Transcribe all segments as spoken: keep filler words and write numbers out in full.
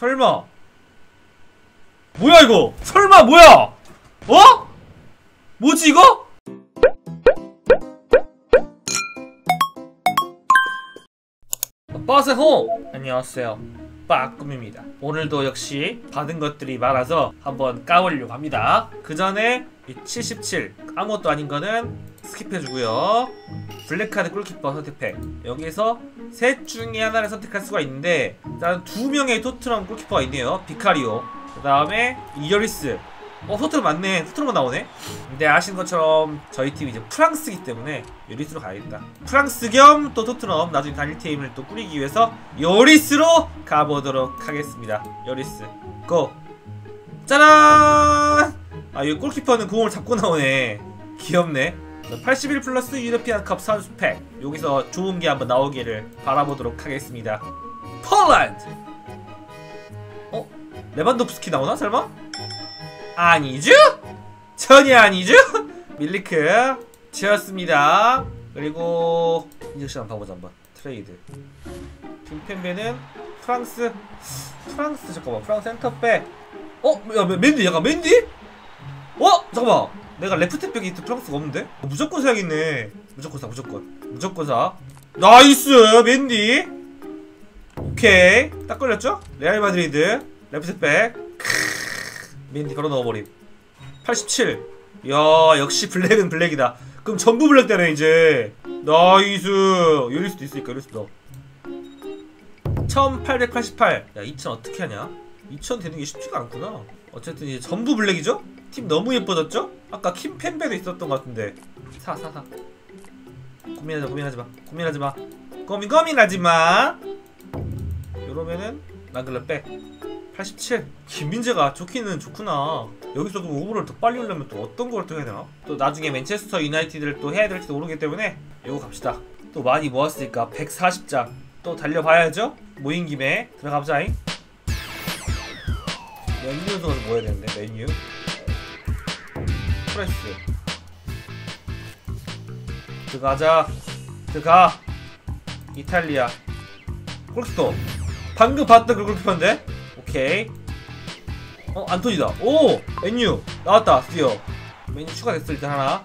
설마 뭐야 이거? 설마 뭐야? 어? 뭐지 이거? 빠세호! 안녕하세요, 빠꿈입니다. 오늘도 역시 받은 것들이 많아서 한번 까보려고 합니다. 그 전에 이 칠십칠 아무것도 아닌 거는 스킵해주고요. 블랙카드 꿀키퍼 선택팩, 여기에서 셋 중에 하나를 선택할 수가 있는데 일단 두 명의 토트넘 꿀키퍼가 있네요. 비카리오, 그 다음에 이어리스. 어, 토트넘 맞네. 토트넘만 나오네. 근데 아시는 것처럼 저희 팀이 이제 프랑스이기 때문에 요리스로 가야겠다. 프랑스 겸 또 토트넘 나중에 단일팀을 또 꾸리기 위해서 요리스로 가보도록 하겠습니다. 요리스 고! 짜란! 아, 이 골키퍼는 공을 잡고 나오네. 귀엽네. 팔십일 플러스 유러피안컵 선수팩, 여기서 좋은 게 한번 나오기를 바라보도록 하겠습니다. 폴란드! 어? 레반도프스키 나오나 설마? 아니죠? 전혀 아니죠? 밀리크 채웠습니다. 그리고 인젝션 한번 봐보자. 한번 트레이드. 김펜베는 프랑스. 프랑스 잠깐만, 프랑스 센터백. 어? 야, 맨디 약간 맨디? 어? 잠깐만, 내가 레프트백이 프랑스가 없는데? 무조건 사야겠네. 무조건 사 무조건 무조건 사. 나이스 맨디. 오케이, 딱 걸렸죠? 레알 마드리드 레프트백 맨디 걸어 넣어버림. 팔십칠. 이야, 역시 블랙은 블랙이다. 그럼 전부 블랙 되네 이제. 나이스. 이럴 수도 있으니까 이럴 수도. 천팔백팔십팔. 야, 이천 어떻게 하냐? 이천 되는 게 쉽지가 않구나. 어쨌든 이제 전부 블랙이죠? 팀 너무 예뻐졌죠? 아까 킴펜베도 있었던 것 같은데. 사, 사, 사. 고민하자, 고민하지 마. 고민하지 마. 고민, 고민하지 마. 이러면은 나글라 백. 팔십칠. 김민재가 좋기는 좋구나. 여기서도 오버를 더 빨리 올려면 또 어떤 걸 또 해야 되나? 또 나중에 맨체스터 유나이티드를 또 해야 될지도 모르기 때문에 이거 갑시다. 또 많이 모았으니까 백사십 장 또 달려봐야죠? 모인 김에 들어가보자잉. 메뉴에서 가서 뭐 해야 되는데? 메뉴 프레스 들어가자. 들어가. 이탈리아 골키퍼 방금 봤던 그 골키퍼인데? 오케이. 어? 안 터지다. 오! 맨유 나왔다. 드디어 맨유 추가됐어. 일단 하나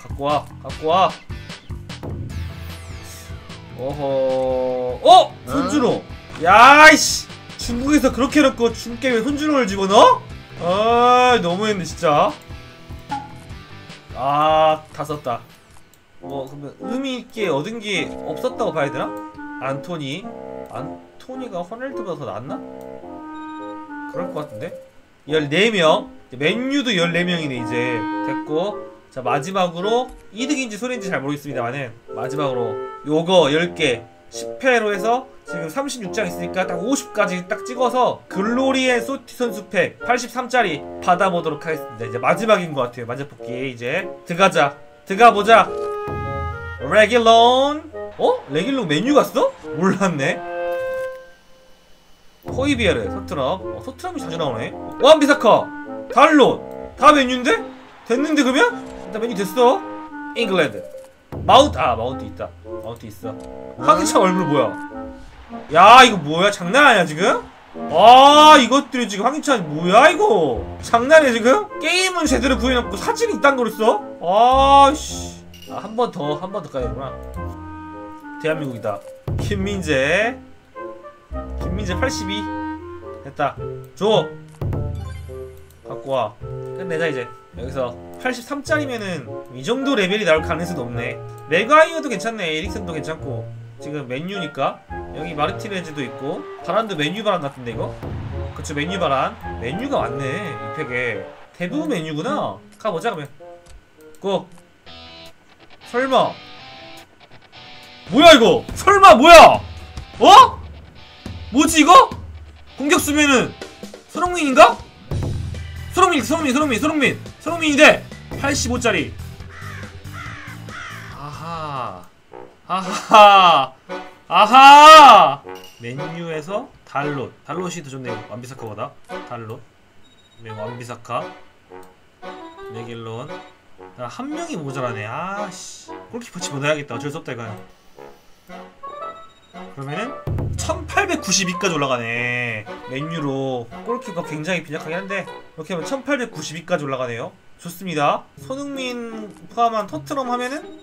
갖고와. 갖고와. 어허. 어! 훈준호. 야이씨, 중국에서 그렇게 해놓고 중게임에 훈준호를 집어넣어? 아, 너무했네 진짜. 아, 다 썼다. 어, 그러면 의미있게 얻은 게 없었다고 봐야 되나? 안토니. 안... 토니가 허날드보다 더 낫나? 그럴 것 같은데? 열네 명. 맨유도 열네 명이네 이제. 됐고, 자 마지막으로 이득인지 손해인지 잘 모르겠습니다만은 마지막으로 요거 열 개 십 회로 해서 지금 삼십육 장 있으니까 딱 오십까지 딱 찍어서 글로리의 소티 선수팩 팔십삼짜리 받아보도록 하겠습니다. 이제 마지막인 것 같아요. 마지막 복귀. 이제 들어가자. 들어가보자. 레길론. 어? 레길론 맨유 갔어? 몰랐네. 호이비에르, 토트넘. 어, 토트넘이 자주 나오네. 완비사카, 달롯. 다 맨유인데? 됐는데 그러면? 일단 맨유 됐어. 잉글랜드. 마운트. 아, 마운트 있다. 마운트 있어. 황희찬 얼굴 뭐야? 야, 이거 뭐야? 장난 아니야 지금? 아, 이것들이 지금 황희찬 뭐야 이거? 장난해 지금? 게임은 제대로 구해놓고 사진이 이딴 걸 써? 아씨. 아, 한 번 더, 한 번 더 가야 되구나. 대한민국이다. 김민재. 김민재 팔십이. 됐다. 줘. 갖고 와. 끝내자 이제. 여기서 팔십삼짜리면은 이 정도 레벨이 나올 가능성이 높네. 레가이어도 괜찮네. 에릭슨도 괜찮고. 지금 맨유니까. 여기 마르티네즈도 있고. 바란도 맨유 바란 같은데 이거? 그쵸, 맨유 바란. 맨유가 왔네 이 팩에. 대부분 맨유구나. 가보자 그러면. 고. 설마 뭐야 이거? 설마 뭐야? 어? 뭐지 이거? 공격수면은 손흥민인가? 손흥민, 손흥민, 손흥민, 손흥민, 손흥민인데 팔십오짜리. 아하, 아하, 아하. 맨유에서 달롯, 달롯이 더 좋네요. 완비사카보다. 달롯, 완비사카, 레길론. 나 한 명이 모자라네. 아씨, 골키퍼 집어넣어야겠다. 어쩔 수 없다 이거. 그러면은. 천팔백구십이까지 올라가네. 맨유로 골키퍼가 굉장히 빈약하긴 한데 이렇게 하면 천팔백구십이까지 올라가네요. 좋습니다. 손흥민 포함한 토트넘 하면은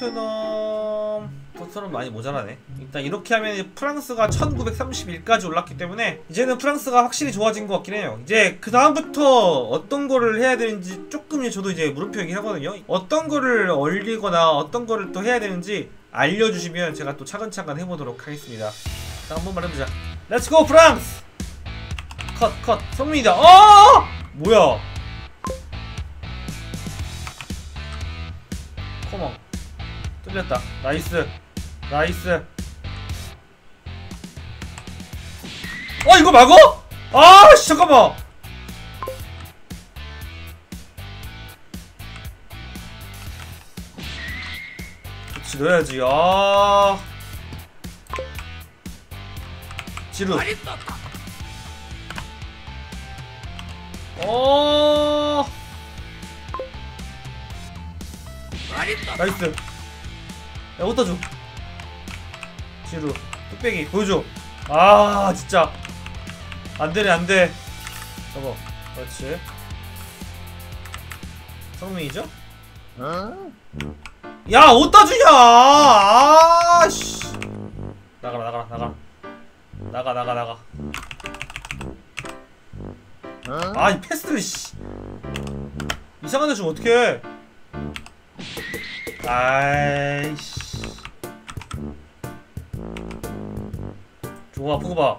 토트넘... 토트넘 많이 모자라네. 일단 이렇게 하면 프랑스가 천구백삼십일까지 올랐기 때문에 이제는 프랑스가 확실히 좋아진 것 같긴 해요. 이제 그 다음부터 어떤 거를 해야 되는지 조금 저도 이제 물음표 얘기를 하거든요. 어떤 거를 올리거나 어떤 거를 또 해야 되는지 알려주시면 제가 또 차근차근 해보도록 하겠습니다. 자, 한 번만 해보자. 렛츠고 프랑스! 컷, 컷. 성민이다. 어! 뭐야? 코멍. 뚫렸다. 나이스. 나이스. 어, 이거 막어? 아, 씨, 잠깐만. 그렇지, 넣어야지. 아. 지루. 어. 나이스. 야, 어디다 줘. 지루. 뚝배기. 보여줘. 아, 진짜. 안 되네, 안 돼. 저거. 그렇지. 성민이죠? 응? 야, 어디다 주냐! 아, 씨. 나가라, 나가라, 나가라. 나가, 나가, 나가. 응? 아, 이 패스들, 씨. 이상한 데 주면 어떡해. 아이씨. 좋아, 포그바.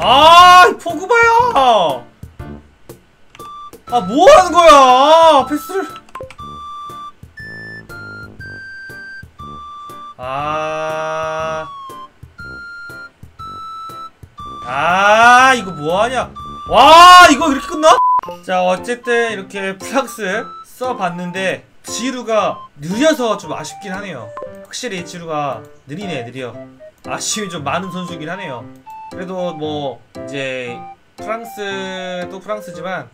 아, 포그바야! 아, 뭐 하는 거야! 패스를. 아. 아, 이거 뭐 하냐? 와, 이거 이렇게 끝나? 자, 어쨌든 이렇게 프랑스 써봤는데 지루가 느려서 좀 아쉽긴 하네요. 확실히 지루가 느리네, 느려. 아쉬움이 좀 많은 선수이긴 하네요. 그래도 뭐 이제 프랑스도 프랑스지만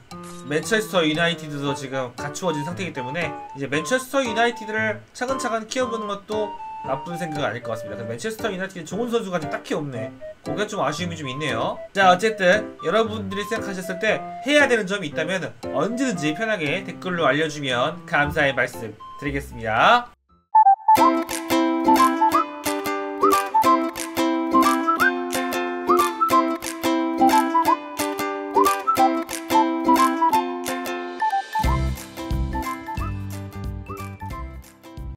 맨체스터 유나이티드도 지금 갖추어진 상태이기 때문에 이제 맨체스터 유나이티드를 차근차근 키워보는 것도 나쁜 생각은 아닐 것 같습니다. 맨체스터 유나이티드 좋은 선수가 지금 딱히 없네. 그게 좀 아쉬움이 좀 있네요. 자, 어쨌든 여러분들이 생각하셨을 때 해야 되는 점이 있다면 언제든지 편하게 댓글로 알려주면 감사의 말씀 드리겠습니다.